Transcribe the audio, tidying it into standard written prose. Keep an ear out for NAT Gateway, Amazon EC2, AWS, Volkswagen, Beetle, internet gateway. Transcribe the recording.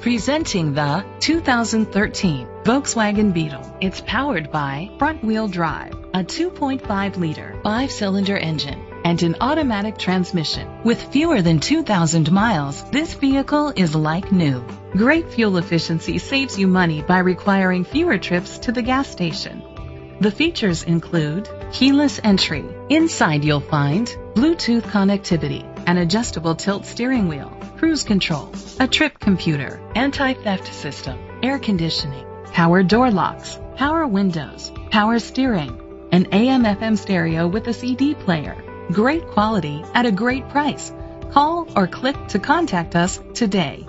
Presenting the 2013 Volkswagen Beetle. It's powered by front-wheel drive, a 2.5-liter 5-cylinder engine, and an automatic transmission. With fewer than 2,000 miles, this vehicle is like new. Great fuel efficiency saves you money by requiring fewer trips to the gas station. The features include keyless entry. Inside you'll find Bluetooth connectivity, an adjustable tilt steering wheel, cruise control, a trip computer, anti-theft system, air conditioning, power door locks, power windows, power steering, an AM/FM stereo with a CD player. Great quality at a great price. Call or click to contact us today.